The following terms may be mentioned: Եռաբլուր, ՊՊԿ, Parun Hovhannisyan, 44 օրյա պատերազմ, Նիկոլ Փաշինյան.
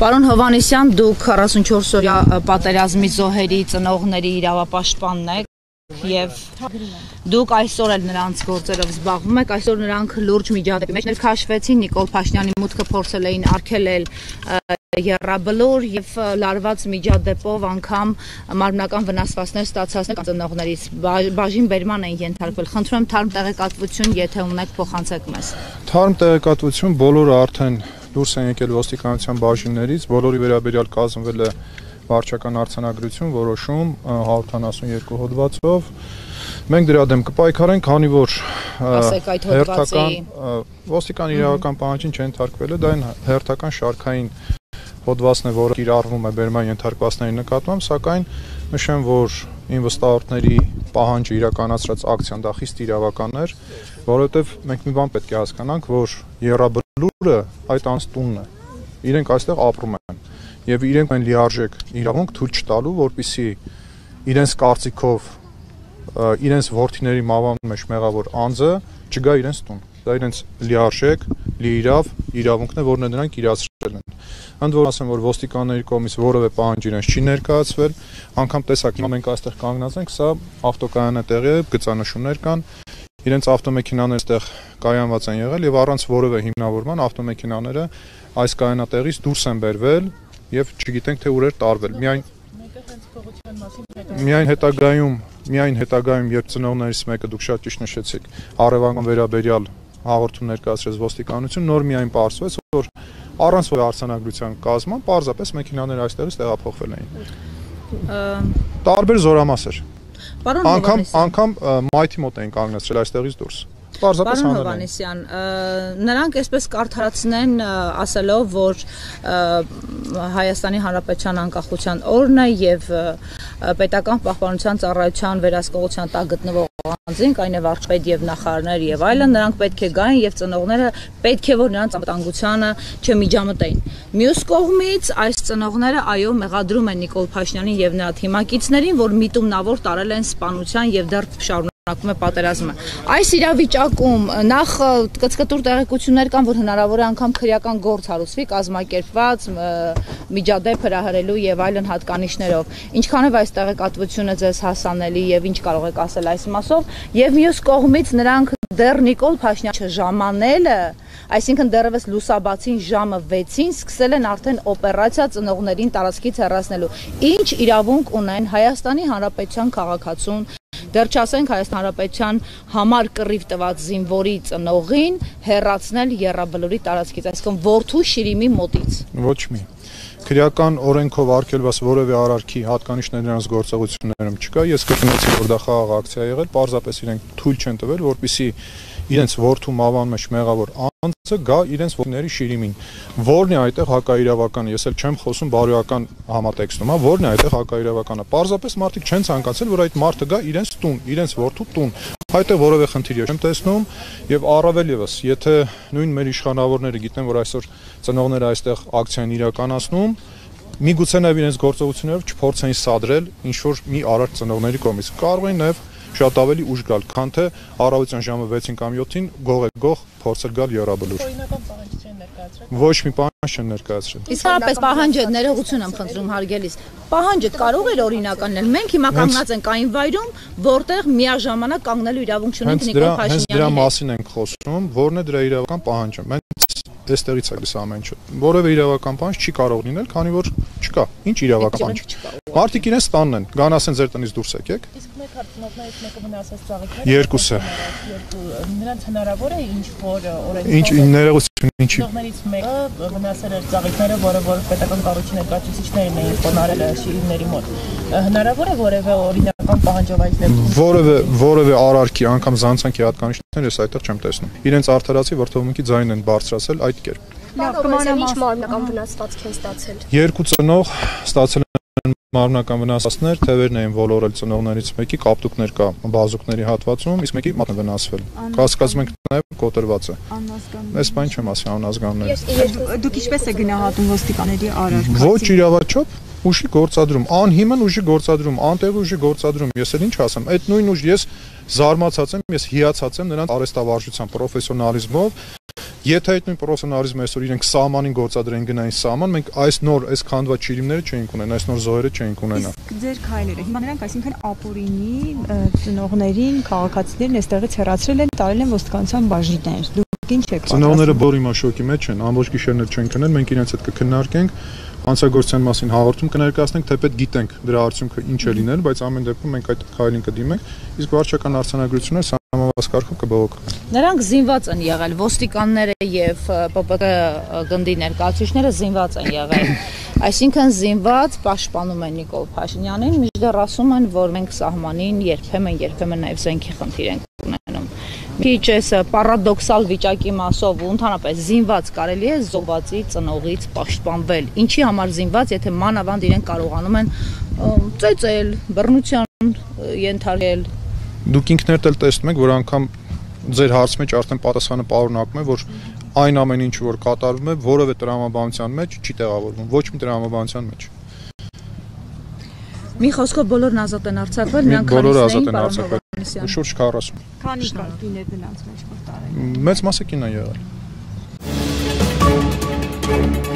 Parun Hovhannisyan, duk 44 օրյա պատերազմի զոհերի ծնողների իրավապաշտպանն եք եւ դուք այսօր էլ նրանց գործերով զբաղվում եք, այսօր նրանք լուրջ միջադեպի մեջ ներքաշվեցին, Նիկոլ Փաշինյանի մուտքը փորձել էին արգելել եռաբլուր եւ լարված միջադեպով անգամ մարմնական վնասվածքներ ստացածն եք ծնողներից բաժին բերման են ենթարկվել։ Խնդրում եմ թարմ տեղեկատվություն, եթե ունեք փոխանցեք մեզ։ Թարմ տեղեկատվություն բոլորը արդեն դուրս են եկել ոստիկանության բաժիններից, բոլորի վերաբերյալ կազմվել է վարչական արձանագրություն, որոշում 172 հոդվածով։ Մենք դրա դեմ կպայքարենք, քանի որ հերթական ոստիկան իրավական պահանջին չենթարկվել է, դա այն հերթական շարքային հոդվածն է, որը կիրառվում է բերման ենթարկվածների նկատմամբ, սակայն նշեմ, որ իմ վստահորդների պահանջը իրականացրած ակցիան դա խիստ իրավական էր, որովհետև մենք մի բան պետք է հասկանանք, որ եռաբլուրը այդ անստունն է, իրենք այստեղ ապրում են և իրենք են լիարժեք իրավունք թույլ չտալու, որպեսզի իրենց կարծիքով իրենց որդիների մավան մեջ մեղավոր անձը չգա իրենց տուն, դա իրենց լիարժեք լիիրավ իրավունքն է, որն է նրանք իրացրել են, ընդ որ ասեմ, որ ոստիկանների կողմից որևէ պահանջ իրենց չի ներկայացվել, անգամ տեսակի մենք այստեղ կանգնած ենք, սա ավտոկայանը տեղի է, գծանշումներ կան, իրենց ավտոմեքենաները այստեղ կայանված են եղել եւ առանց որևէ հիմնավորման ավտոմեքենաները այս կայանատեղից դուրս են բերվել եւ չգիտենք թե ուր էր տարվել։ Միայն հետագայում երբ ծնողներից մեկը դուք շատ ճիշտ նշեցիք, առևանգ վերաբերյալ հաղորդում ներկայացրեց ոստիկանություն, նոր միայն պարզվեց, որ առանց որևէ արձանագրության կազմման պարզապես մեքենաները այստեղից տեղափոխվել էին։ Տարբեր զորամասեր Անկամ մայթի մոտ էին կանգնեցրել այստեղից դուրս։ Պարզապես հանել են։ Պարոն Հովհաննիսյան, նրանք այսպես կարդարացնեն ասելով, որ Հայաստանի Հանրապետության անկախության օրն է եւ պետական պահպանության ծառայության վերահսկողության տակ գտնվող անձինք, այնեւ արչպետ եւ նախարարներ եւ այլն, նրանք պետք է գային եւ ծնողները պետք է որ նրանց անվտանգությանը չմիջամտեին։ Մյուս կողմից այս ծնողները այո մեղադրում են Նիկոլ Փաշինյանին եւ նրա թիմակիցներին, որ միտումնավոր տարել են սպանության եւ դեռ շարունակում է պատերազմը։ Այս իրավիճակում նախ կծկտուր տեղեկություններ կան, որ հնարավոր է անգամ քրեական գործ հարուցվի, կազմակերպված միջադեպ հրահրելու եւ այլն հատկանիշներով։ Ինչքանով այս տեղեկատվությունը ձեզ հասանելի եւ ինչ կարող եք ասել այս մասով, եւ մյուս կողմից նրանք դեռ Նիկոլ Փաշինյան չժամանելը, այսինքն դեռևս լուսաբացին ժամը 6-ին սկսել են արդեն օպերացիա ծնողներին տարածքից հեռացնելու։ Ինչ իրավունք ունեն Հայաստանի Հանրապետության քաղաքացուն, դեռ չասենք Հայաստան Հանրապետության համար կռիվ տված զինվորի ծնողին հեռացնել եռաբլուրի տարածքից, այսինքն որդու շիրիմի մոտից։ Ոչ մի քրեական օրենքով արգելված որևէ արարքի հատկանիշներ նրանց գործողություններում չկա։ Ես գտնեցի, որ դա խաղաղ ակցիա է եղել, պարզապես իրենք թույլ չեն տվել, որպեսզի իրենց որդու մավան մեջ մեղավոր անձը գա իրենց որդիների շիրիմին։ Որն է այդտեղ հակաիրավականը, ես էլ չեմ խոսում բարոյական համատեքստում, որն է այդտեղ հակաիրավականը։ Պարզապես մարդիկ չեն ցանկացել, որ այդ մարդը գա իրենց տուն, իրենց որդու տուն։ Այդտեղ որևէ խնդիր չեմ տեսնում եւ առավել եւս, եթե նույն մեր իշխանավորները գիտեն, որ այսօր ծնողները այստեղ ակցիան իրականացնում, միգուցե նաեւ իրենց գործողություններով չփորձեն սադրել ինչ որ մի արարք ծնողների կողմից։ Կարող են նաեւ շատ ավելի ուշ գալ, քան թե առավոտյան ժամը 6-ին կամ 7-ին գող փորձել գալ եռաբլուր։ Ոչ մի պահանջ չեն ներկայացրել։ Իսկապես պահանջը ներողություն եմ խնդրում հարգելիս։ Պահանջը կարող էր օրինական լինել։ Մենք հիմա կանգնած ենք այն վայրում, որտեղ միաժամանակ կանգնելու իրավունք ունենք Նիկոլ Փաշինյանը։ Հենց դրա մասին ենք խոսում, որն է դրա իրավական պահանջը։ Մենք այստեղից է գալիս ամեն ինչ։ Որևէ իրավական պահանջ չի կարող լինել, քանի որ չկա։ Ինչ իրավական պահանջ։ Մարդիկ իրենց տանն են, գան ասեն ձեր տնից դուրս եկեք։ Երկուսը նրանց հնարավոր է ինչ որ որևէ արարքի անգամ զանցանքի հատկանիշներ ես այդտեղ չեմ տեսնում։ Իրենց արդարացի վրդովմունքի ձայնն են բարձրացել այդ կերպ։ Ինչ մարմնական վնասվածք են ստացել։ Երկու ծնող ստացել Մարմնական վնասվածքներ, թևերն էին ոլորել ծնողներից մեկի, կապտուկներ կա բազուկների հատվածում, իսկ մեկի մատն վնասվել։ Կասկածում ենք նաև կոտրված է։ Այս բան չեմ ասի անազգանները։ Դուք ինչպես է գնահատում ոստիկանների արարքին։ Ոչ իրավաչափ ուժի գործադրում, անհիմն ուժի գործադրում, անտեղի ուժի գործադրում։ Ես էլ ինչ ասեմ, այդ նույն ուժ ես զարմացած եմ, ես հիացած եմ նրանց արհեստավարժության պրոֆեսիոնալիզմով Եթե այդ նույն պրոցեսն առիզում այսօր իրենք սահմանին գործադրեն գնային սահման, մենք այս նոր այս քանդված ճիրիմները չենք ունենա, այս նոր զոհերը չենք ունենա։ Ձեր քայլերը, հիմա նրանք այսինքն ապօրինի ծնողներին, քաղաքացիներին այստեղից հեռացրել են, տարել են ոստիկանության բաժիններ։ Դուք ինչ եք ասում։ Ծնողները բորի մաշոկի մեջ են, ամբողջ գիշերներ չեն քնել, մենք իրենց հետ կքննարկենք, անցագործության մասին հաղորդում կներկայացնենք, թեպետ գիտենք դրա արդյունքը ինչ է լինել, բայց ամեն դեպքում մենք այդ քայլին կդիմենք, իսկ վարչական արցանագրությունը համավարակարգով կբողոք։ Նրանք զինված են եղել, ոստիկանները եւ ՊՊԿ գնդի ներկայացուցիչները զինված են եղել։ Այսինքն զինված պաշտպանում են Նիկոլ Փաշինյանին, միջդեռ ասում են, որ մենք սահմանին երբեմն նաեւ զենքի խնդիր ենք ունենում։ Քիչ էս պարադոքսալ վիճակի մասով ու ընդհանրապես զինված կարելի է զոհվածի ծնողից պաշտպանվել։ Ինչի համար զինված, եթե մանավանդ իրեն կարողանում են ծեծել, բռնության ենթարկել։ Դուք ինքներդ էլ տեսնում եք, որ անգամ ձեր հարցի մեջ արդեն պատասխանը պարունակում է, որ այն ամեն ինչ, որ կատարվում է, որևէ տրամաբանության մեջ չի տեղավորվում, ոչ մի տրամաբանության մեջ։ Մի խոսքով բոլորն ազատ են արձակվել, նրանք քանիսն Շուրջ 40։ Քանի կին է դրանց մեջ որ տարել։ Մեծ մասը կին է եղել։